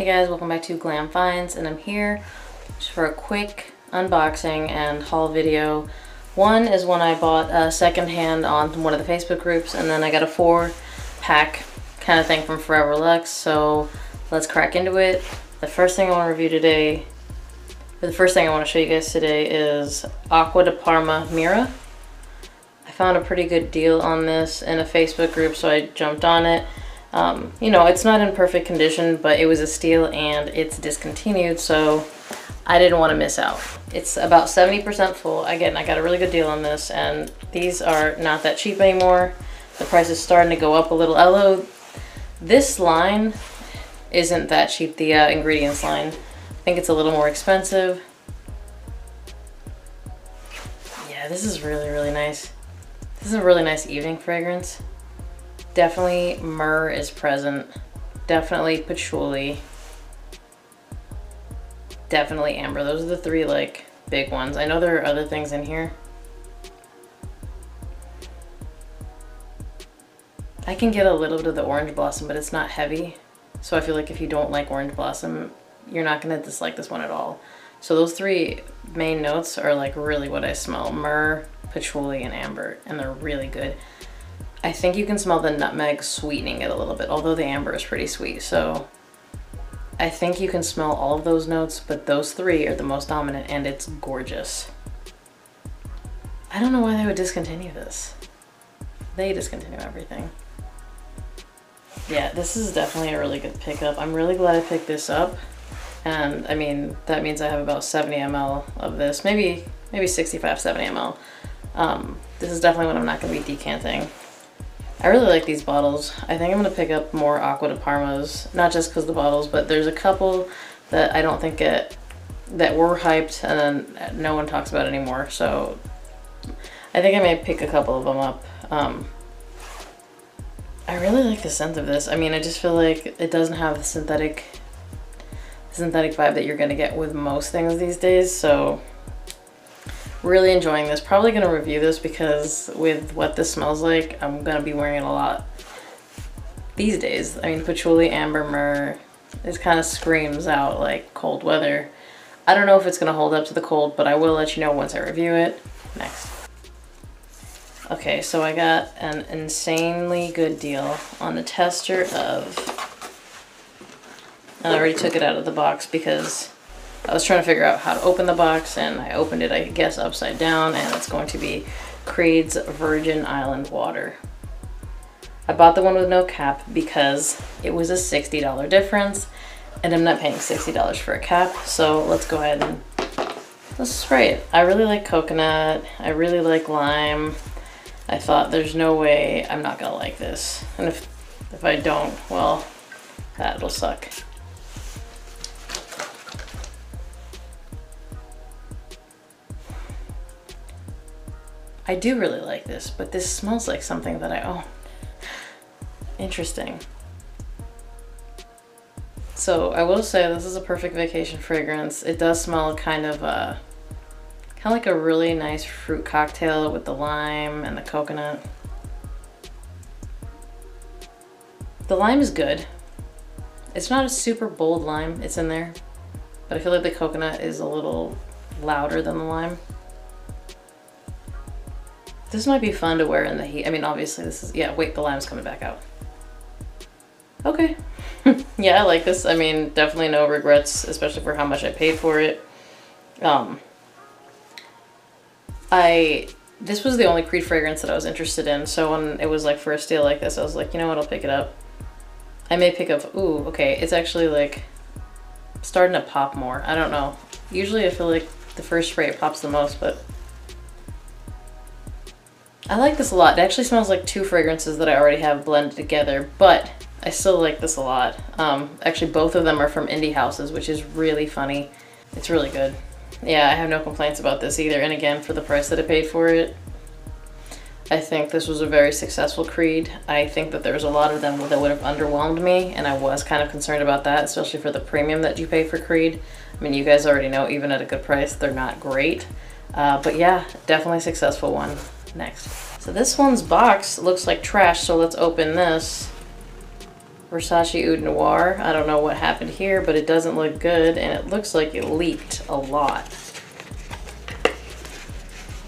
Hey guys, welcome back to Glam Finds, and I'm here just for a quick unboxing and haul video. One is one I bought secondhand on one of the Facebook groups, and then I got a 4-pack kind of thing from Forever Lux, so let's crack into it. The first thing I want to review today, or the first thing I want to show you guys today, is Acqua di Parma Mirra. I found a pretty good deal on this in a Facebook group, so I jumped on it. You know, it's not in perfect condition, but it was a steal and it's discontinued, so I didn't want to miss out. It's about 70% full. Again, I got a really good deal on this, and these are not that cheap anymore. The price is starting to go up a little, although this line isn't that cheap, the ingredients line. I think it's a little more expensive. Yeah, this is really, really nice. This is a really nice evening fragrance. Definitely myrrh is present, definitely patchouli, definitely amber. Those are the three like big ones. I know there are other things in here. I can get a little bit of the orange blossom, but it's not heavy, so I feel like if you don't like orange blossom, you're not gonna dislike this one at all. So those three main notes are like really what I smell: myrrh, patchouli, and amber, and they're really good. I think you can smell the nutmeg sweetening it a little bit, although the amber is pretty sweet. So I think you can smell all of those notes, but those three are the most dominant, and it's gorgeous. I don't know why they would discontinue this. They discontinue everything. Yeah, this is definitely a really good pickup. I'm really glad I picked this up. And I mean, that means I have about 70 ml of this, maybe 65, 70 ml. This is definitely what I'm not gonna be decanting. I really like these bottles. I think I'm gonna pick up more Acqua di Parmas, not just because the bottles, but there's a couple that I don't think get, that were hyped and then no one talks about anymore. So I think I may pick a couple of them up. I really like the scent of this. I mean, I just feel like it doesn't have the synthetic vibe that you're gonna get with most things these days. So really enjoying this. Probably gonna review this because with what this smells like, I'm gonna be wearing it a lot these days. I mean, patchouli, amber, myrrh, it kind of screams out like cold weather. I don't know if it's gonna hold up to the cold, but I will let you know once I review it. Next. Okay, so I got an insanely good deal on the tester of, and I already took it out of the box because I was trying to figure out how to open the box, and I opened it, I guess, upside down, and it's going to be Creed's Virgin Island Water. I bought the one with no cap because it was a $60 difference, and I'm not paying $60 for a cap, so let's go ahead and let's spray it. I really like coconut, I really like lime. I thought there's no way I'm not gonna like this, and if I don't, well, that'll suck. I do really like this, but this smells like something that I own. Interesting. So I will say this is a perfect vacation fragrance. It does smell kind of like a really nice fruit cocktail with the lime and the coconut. The lime is good. It's not a super bold lime, it's in there, but I feel like the coconut is a little louder than the lime. This might be fun to wear in the heat. I mean, obviously this is, yeah, wait, the lime's coming back out. Okay. Yeah, I like this. I mean, definitely no regrets, especially for how much I paid for it. This was the only Creed fragrance that I was interested in. So when it was like for a steal like this, I was like, you know what, I'll pick it up. I may pick up, ooh, okay. It's actually like starting to pop more. I don't know. Usually I feel like the first spray, it pops the most, but I like this a lot. It actually smells like two fragrances that I already have blended together, but I still like this a lot. Actually, both of them are from indie houses, which is really funny. It's really good. Yeah, I have no complaints about this either. And again, for the price that I paid for it, I think this was a very successful Creed. I think that there's a lot of them that would have underwhelmed me, and I was kind of concerned about that, especially for the premium that you pay for Creed. I mean, you guys already know, even at a good price, they're not great. But yeah, definitely a successful one. Next. So this one's box looks like trash, so let's open this. Versace Oud Noir. I don't know what happened here, but it doesn't look good, and it looks like it leaked a lot.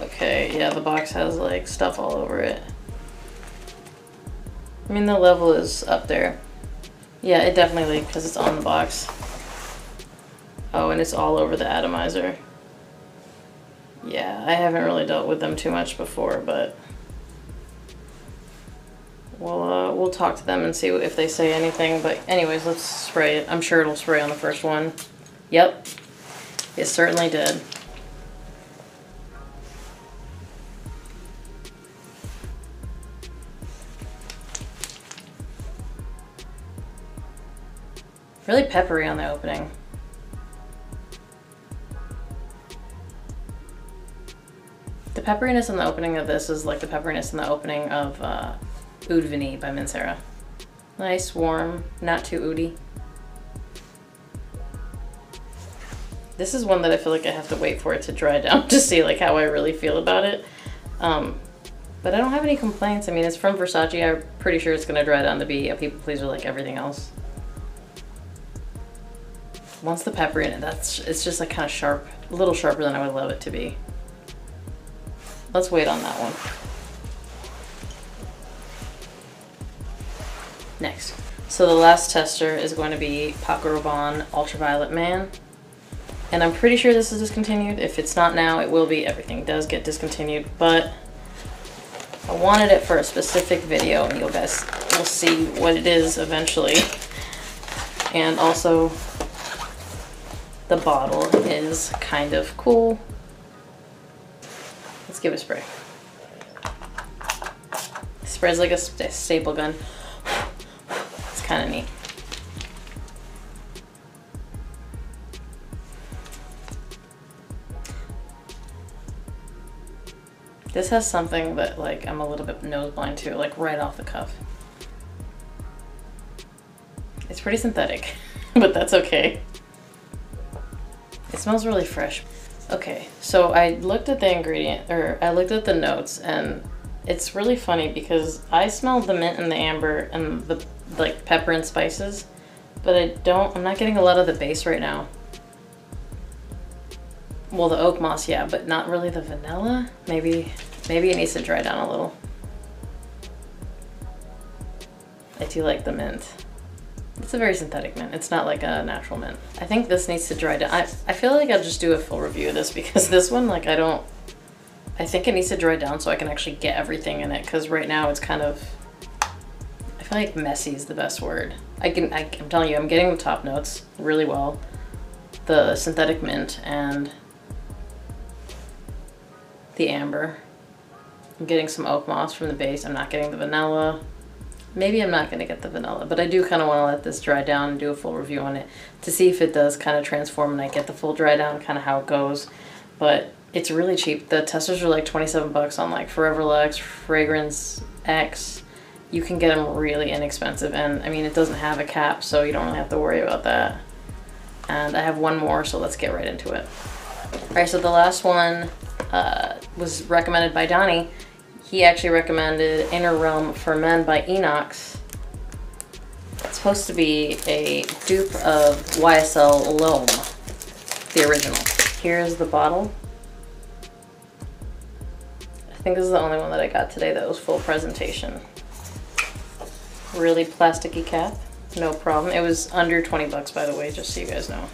Okay, yeah, the box has like stuff all over it. I mean, the level is up there. Yeah, it definitely leaked because it's on the box. Oh, and it's all over the atomizer. Yeah, I haven't really dealt with them too much before, but we'll talk to them and see if they say anything. But anyways, let's spray it. I'm sure it'll spray on the first one. Yep, it certainly did. Really peppery on the opening. The pepperiness in the opening of this is like the pepperiness in the opening of Oud Vanille by Mincera. Nice, warm, not too oudy. This is one that I feel like I have to wait for it to dry down to see like how I really feel about it. But I don't have any complaints. I mean, it's from Versace. I'm pretty sure it's gonna dry down to be a people pleaser like everything else. Once the pepper in it, it's just like kind of sharp, a little sharper than I would love it to be. Let's wait on that one. Next. So the last tester is going to be Paco Rabanne Ultraviolet Man. And I'm pretty sure this is discontinued. If it's not now, it will be. Everything does get discontinued, but I wanted it for a specific video and you guys will see what it is eventually. And also, the bottle is kind of cool. Let's give it a spray. It spreads like a staple gun. It's kind of neat. This has something that like I'm a little bit nose blind to, like right off the cuff. It's pretty synthetic, but that's okay. It smells really fresh. Okay, so I looked at the ingredient, or I looked at the notes, and it's really funny because I smelled the mint and the amber and the like pepper and spices, but I'm not getting a lot of the base right now. Well, the oak moss, yeah, but not really the vanilla. Maybe it needs to dry down a little. I do like the mint. It's a very synthetic mint. It's not like a natural mint. I think this needs to dry down. I feel like I'll just do a full review of this because this one, like I think it needs to dry down so I can actually get everything in it. Cause right now it's kind of, I feel like messy is the best word. I'm telling you, I'm getting the top notes really well. The synthetic mint and the amber. I'm getting some oak moss from the base. I'm not getting the vanilla. Maybe I'm not gonna get the vanilla, but I do kind of want to let this dry down and do a full review on it to see if it does kind of transform and I get the full dry down, kind of how it goes. But it's really cheap. The testers are like 27 bucks on like Forever Lux, Fragrance X. You can get them really inexpensive. And I mean, it doesn't have a cap, so you don't really have to worry about that. And I have one more, so let's get right into it. All right, so the last one was recommended by Donnie. He actually recommended Inner Realm for Men by Enox. It's supposed to be a dupe of YSL L'Homme, the original. Here's the bottle. I think this is the only one that I got today that was full presentation. Really plasticky cap, no problem. It was under 20 bucks, by the way, just so you guys know.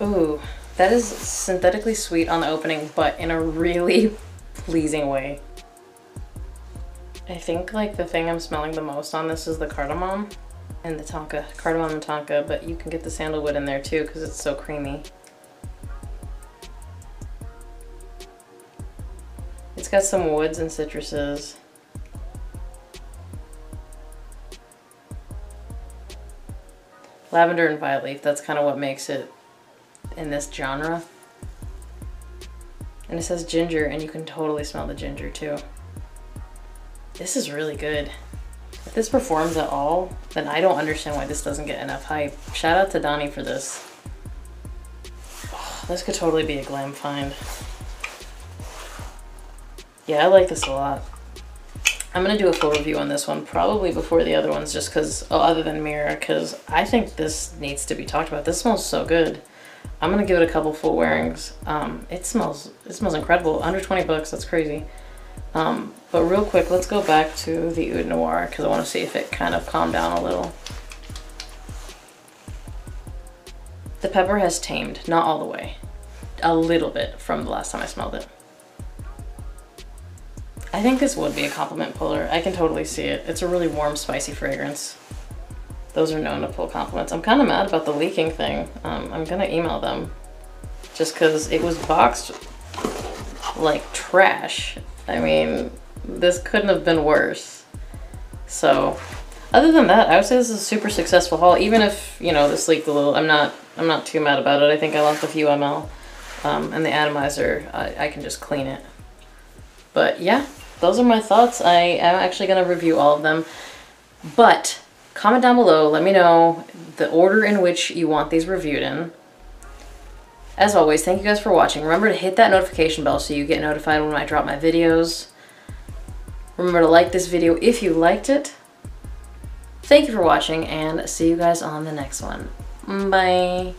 Ooh, that is synthetically sweet on the opening, but in a really pleasing way. I think like the thing I'm smelling the most on this is the cardamom and the tonka, cardamom and tonka, but you can get the sandalwood in there too because it's so creamy. It's got some woods and citruses. Lavender and violet leaf, that's kind of what makes it in this genre. And it says ginger, and you can totally smell the ginger too. This is really good. If this performs at all, then I don't understand why this doesn't get enough hype. Shout out to Donnie for this. Oh, this could totally be a glam find. Yeah, I like this a lot. I'm gonna do a full review on this one probably before the other ones, just because, oh, other than Mirra, because I think this needs to be talked about. This smells so good. I'm gonna give it a couple full wearings. It smells incredible. Under 20 bucks, that's crazy. But real quick, let's go back to the Oud Noir because I want to see if it kind of calmed down a little. The pepper has tamed, not all the way, a little bit from the last time I smelled it. I think this would be a compliment puller. I can totally see it. It's a really warm, spicy fragrance. Those are known to pull compliments. I'm kind of mad about the leaking thing. I'm gonna email them just because it was boxed like trash. I mean, this couldn't have been worse. So other than that, I would say this is a super successful haul. Even if, you know, this leaked a little, I'm not too mad about it. I think I left a few ml, and the atomizer, I can just clean it. But yeah, those are my thoughts. I am actually going to review all of them, but comment down below, let me know the order in which you want these reviewed in. As always, thank you guys for watching. Remember to hit that notification bell so you get notified when I drop my videos. Remember to like this video if you liked it. Thank you for watching, and see you guys on the next one. Bye.